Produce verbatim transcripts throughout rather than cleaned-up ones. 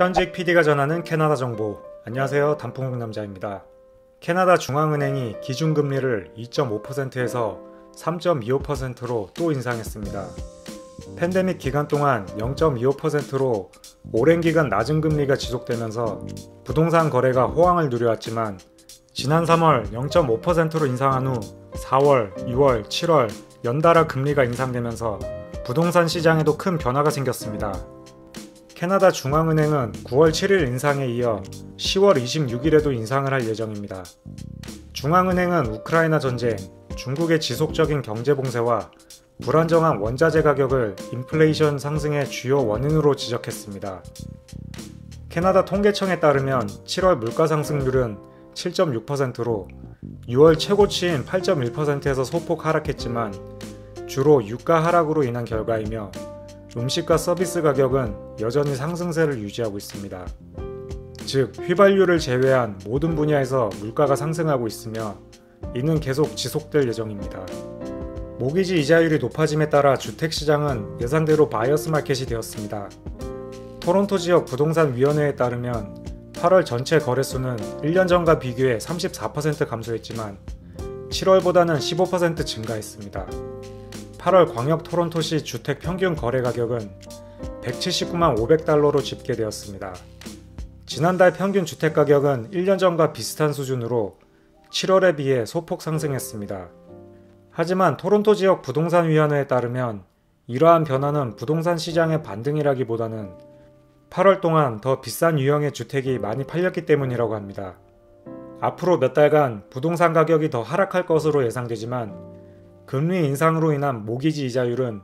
현직 피디가 전하는 캐나다 정보. 안녕하세요, 단풍남자입니다. 캐나다 중앙은행이 기준금리를 이 점 오 퍼센트에서 삼 점 이오 퍼센트로 또 인상했습니다. 팬데믹 기간 동안 영 점 이오 퍼센트로 오랜 기간 낮은 금리가 지속되면서 부동산 거래가 호황을 누려왔지만 지난 삼월 영 점 오 퍼센트로 인상한 후 사월, 유월, 칠월 연달아 금리가 인상되면서 부동산 시장에도 큰 변화가 생겼습니다. 캐나다 중앙은행은 구월 칠일 인상에 이어 시월 이십육일에도 인상을 할 예정입니다. 중앙은행은 우크라이나 전쟁, 중국의 지속적인 경제 봉쇄와 불안정한 원자재 가격을 인플레이션 상승의 주요 원인으로 지적했습니다. 캐나다 통계청에 따르면 칠월 물가 상승률은 칠 점 육 퍼센트로 유월 최고치인 팔 점 일 퍼센트에서 소폭 하락했지만 주로 유가 하락으로 인한 결과이며 음식과 서비스 가격은 여전히 상승세를 유지하고 있습니다. 즉, 휘발유를 제외한 모든 분야에서 물가가 상승하고 있으며 이는 계속 지속될 예정입니다. 모기지 이자율이 높아짐에 따라 주택시장은 예상대로 바이어스 마켓이 되었습니다. 토론토 지역 부동산위원회에 따르면 팔월 전체 거래수는 일 년 전과 비교해 삼십사 퍼센트 감소했지만 칠월보다는 십오 퍼센트 증가했습니다. 팔월 광역 토론토시 주택 평균 거래 가격은 백칠십구만 오백 달러로 집계되었습니다. 지난달 평균 주택 가격은 일 년 전과 비슷한 수준으로 칠월에 비해 소폭 상승했습니다. 하지만 토론토 지역 부동산위원회에 따르면 이러한 변화는 부동산 시장의 반등이라기보다는 팔월 동안 더 비싼 유형의 주택이 많이 팔렸기 때문이라고 합니다. 앞으로 몇 달간 부동산 가격이 더 하락할 것으로 예상되지만 금리 인상으로 인한 모기지 이자율은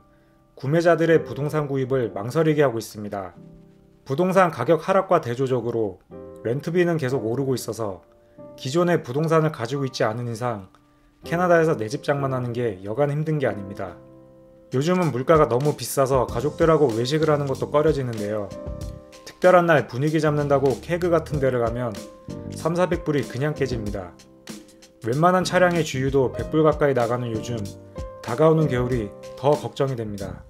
구매자들의 부동산 구입을 망설이게 하고 있습니다. 부동산 가격 하락과 대조적으로 렌트비는 계속 오르고 있어서 기존의 부동산을 가지고 있지 않은 이상 캐나다에서 내 집 장만하는 게 여간 힘든 게 아닙니다. 요즘은 물가가 너무 비싸서 가족들하고 외식을 하는 것도 꺼려지는데요. 특별한 날 분위기 잡는다고 케그 같은 데를 가면 삼사백 불이 그냥 깨집니다. 웬만한 차량의 주유도 백 불 가까이 나가는 요즘 다가오는 겨울이 더 걱정이 됩니다.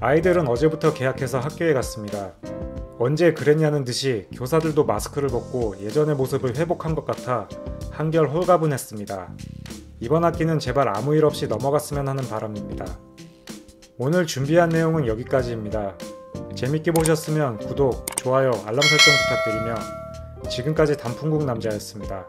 아이들은 어제부터 개학해서 학교에 갔습니다. 언제 그랬냐는 듯이 교사들도 마스크를 벗고 예전의 모습을 회복한 것 같아 한결 홀가분했습니다. 이번 학기는 제발 아무 일 없이 넘어갔으면 하는 바람입니다. 오늘 준비한 내용은 여기까지입니다. 재밌게 보셨으면 구독, 좋아요, 알람 설정 부탁드리며 지금까지 단풍국 남자였습니다.